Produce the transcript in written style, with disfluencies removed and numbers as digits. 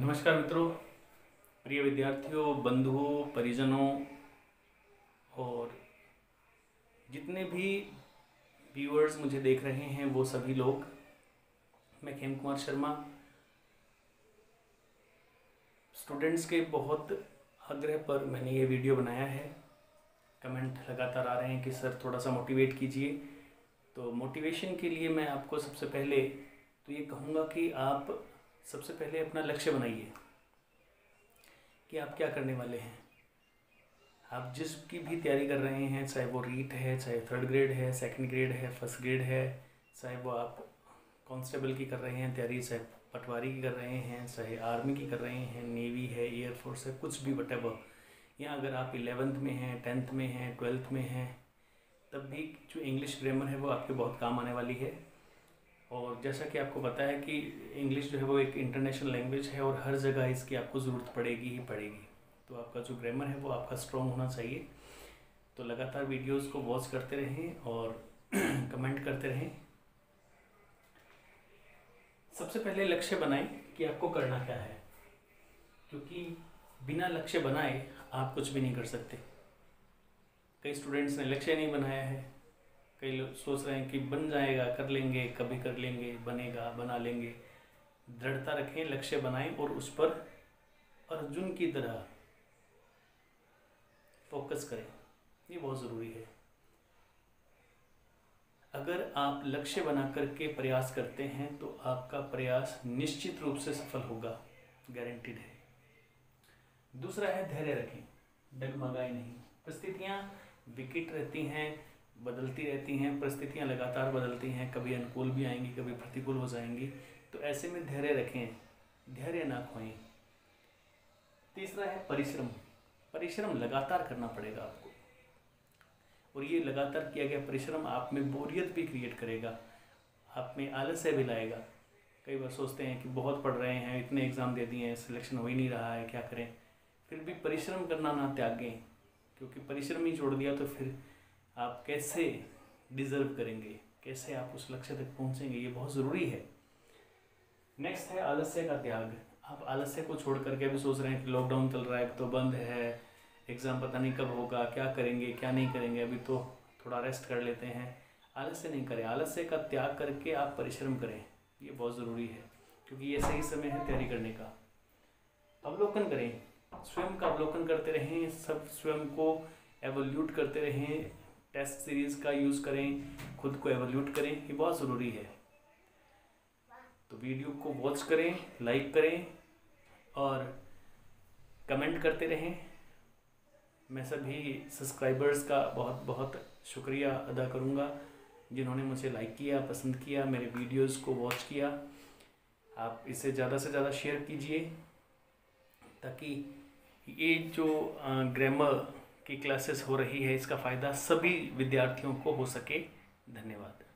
नमस्कार मित्रों, प्रिय विद्यार्थियों, बंधुओं, परिजनों और जितने भी व्यूअर्स मुझे देख रहे हैं वो सभी लोग, मैं खेम कुमार शर्मा स्टूडेंट्स के बहुत आग्रह पर मैंने ये वीडियो बनाया है। कमेंट लगातार आ रहे हैं कि सर थोड़ा सा मोटिवेट कीजिए। तो मोटिवेशन के लिए मैं आपको सबसे पहले तो ये कहूँगा कि आप सबसे पहले अपना लक्ष्य बनाइए कि आप क्या करने वाले हैं। आप जिसकी भी तैयारी कर रहे हैं, चाहे वो रीट है, चाहे थर्ड ग्रेड है, सेकंड ग्रेड है, फर्स्ट ग्रेड है, चाहे वो आप कांस्टेबल की कर रहे हैं तैयारी, चाहे पटवारी की कर रहे हैं, चाहे आर्मी की कर रहे हैं, नेवी है, एयरफोर्स है, कुछ भी वटेवर, या अगर आप 11th में हैं, 10th में हैं, 12th में हैं, तब भी जो इंग्लिश ग्रामर है वो आपके बहुत काम आने वाली है। और जैसा कि आपको पता है कि इंग्लिश जो है वो एक इंटरनेशनल लैंग्वेज है और हर जगह इसकी आपको ज़रूरत पड़ेगी ही पड़ेगी। तो आपका जो ग्रामर है वो आपका स्ट्रॉन्ग होना चाहिए। तो लगातार वीडियोस को वॉच करते रहें और कमेंट करते रहें। सबसे पहले लक्ष्य बनाएं कि आपको करना क्या है, क्योंकि बिना लक्ष्य बनाए आप कुछ भी नहीं कर सकते। कई स्टूडेंट्स ने लक्ष्य नहीं बनाया है, कई लोग सोच रहे हैं कि बन जाएगा, कर लेंगे, कभी कर लेंगे, बनेगा, बना लेंगे। दृढ़ता रखें, लक्ष्य बनाएं और उस पर अर्जुन की तरह फोकस करें, ये बहुत ज़रूरी है। अगर आप लक्ष्य बना करके प्रयास करते हैं तो आपका प्रयास निश्चित रूप से सफल होगा, गारंटीड है। दूसरा है धैर्य रखें, डगमगाए नहीं। परिस्थितियाँ विकट रहती हैं, बदलती रहती हैं, परिस्थितियाँ लगातार बदलती हैं, कभी अनुकूल भी आएंगी, कभी प्रतिकूल हो जाएंगी। तो ऐसे में धैर्य रखें, धैर्य ना खोएं। तीसरा है परिश्रम। परिश्रम लगातार करना पड़ेगा आपको, और ये लगातार किया गया परिश्रम आप में बोरियत भी क्रिएट करेगा, आप में आलस्य भी लाएगा। कई बार सोचते हैं कि बहुत पढ़ रहे हैं, इतने एग्ज़ाम दे दिए हैं, सिलेक्शन हो ही नहीं रहा है, क्या करें। फिर भी परिश्रम करना ना त्यागें, क्योंकि परिश्रम ही छोड़ दिया तो फिर आप कैसे डिज़र्व करेंगे, कैसे आप उस लक्ष्य तक पहुंचेंगे, ये बहुत ज़रूरी है। नेक्स्ट है आलस्य का त्याग। आप आलस्य को छोड़ करके भी सोच रहे हैं कि लॉकडाउन चल रहा है, तो बंद है, एग्ज़ाम पता नहीं कब होगा, क्या करेंगे क्या नहीं करेंगे, अभी तो थोड़ा रेस्ट कर लेते हैं। आलस्य नहीं करें, आलस्य का त्याग करके आप परिश्रम करें, ये बहुत ज़रूरी है, क्योंकि ये सही समय है तैयारी करने का। अवलोकन करें, स्वयं का अवलोकन करते रहें, सब स्वयं को एवोल्यूट करते रहें, टेस्ट सीरीज़ का यूज़ करें, खुद को एवोल्यूट करें, ये बहुत ज़रूरी है। तो वीडियो को वॉच करें, लाइक करें और कमेंट करते रहें। मैं सभी सब्सक्राइबर्स का बहुत बहुत शुक्रिया अदा करूँगा जिन्होंने मुझे लाइक किया, पसंद किया, मेरे वीडियोस को वॉच किया। आप इसे ज़्यादा से ज़्यादा शेयर कीजिए ताकि ये जो ग्रामर की क्लासेस हो रही है इसका फ़ायदा सभी विद्यार्थियों को हो सके। धन्यवाद।